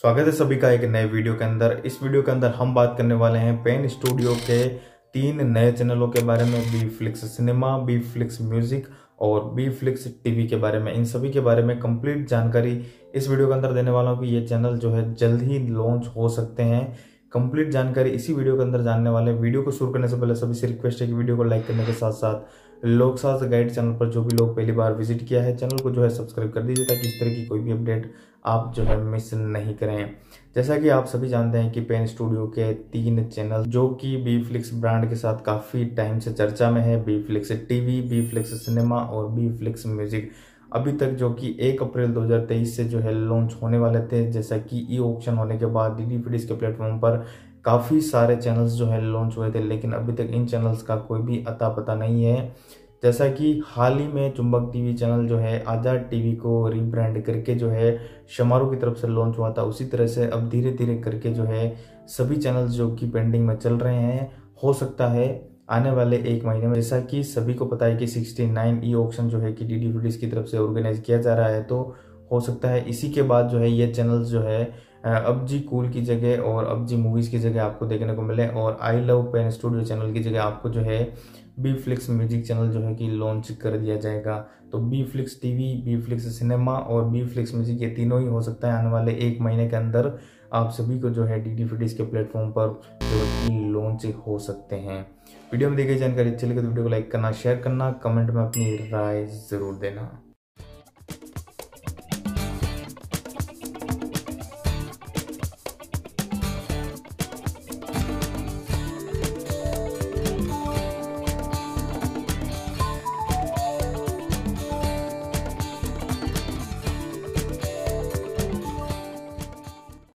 स्वागत है सभी का एक नए वीडियो के अंदर। इस वीडियो के अंदर हम बात करने वाले हैं पेन स्टूडियो के 3 नए चैनलों के बारे में, B Flix cinema, B Flix music और बी फ्लिक्स टीवी के बारे में। इन सभी के बारे में कंप्लीट जानकारी इस वीडियो के अंदर देने वाला हूँ कि ये चैनल जो है जल्द ही लॉन्च हो सकते हैं। कंप्लीट जानकारी इसी वीडियो के अंदर जानने वाले हैं। वीडियो को शुरू करने से पहले सभी से रिक्वेस्ट है कि वीडियो को लाइक करने के साथ साथ लोकसाहसा गाइड चैनल पर जो भी लोग पहली बार विजिट किया है चैनल को जो है सब्सक्राइब कर दीजिए ताकि इस तरह की कोई भी अपडेट आप जो है मिस नहीं करें। जैसा कि आप सभी जानते हैं कि पेन स्टूडियो के 3 चैनल जो कि बी फ्लिक्स ब्रांड के साथ काफ़ी टाइम से चर्चा में है, B Flix TV, B Flix cinema और बी फ्लिक्स म्यूजिक, अभी तक जो कि 1 अप्रैल 2023 से जो है लॉन्च होने वाले थे। जैसा कि ई ऑक्शन होने के बाद डीडी फ्री डिश के प्लेटफॉर्म पर काफ़ी सारे चैनल्स जो है लॉन्च हुए थे, लेकिन अभी तक इन चैनल्स का कोई भी अता पता नहीं है। जैसा कि हाल ही में चुंबक टीवी चैनल जो है आजाद टीवी को रीब्रांड करके जो है शमारो की तरफ से लॉन्च हुआ था, उसी तरह से अब धीरे धीरे करके जो है सभी चैनल्स जो कि पेंडिंग में चल रहे हैं, हो सकता है आने वाले 1 महीने में, जैसा कि सभी को पता है कि 69 ई ऑक्शन जो है कि डीडी फ्री डिश की तरफ से ऑर्गेनाइज किया जा रहा है, तो हो सकता है इसी के बाद जो है ये चैनल्स जो है अब जी कूल की जगह और अब जी मूवीज़ की जगह आपको देखने को मिले और I love pen studio channel की जगह आपको जो है बी फ्लिक्स म्यूजिक चैनल जो है कि लॉन्च कर दिया जाएगा। तो B Flix TV, B Flix cinema और बी फ्लिक्स म्यूजिक ये तीनों ही हो सकता है आने वाले 1 महीने के अंदर आप सभी को जो है डीडी फ्री डिश के प्लेटफॉर्म पर जो कि लॉन्च हो सकते हैं। वीडियो में दी गई जानकारी अच्छी लगी तो वीडियो को लाइक करना, शेयर करना, कमेंट में अपनी राय ज़रूर देना।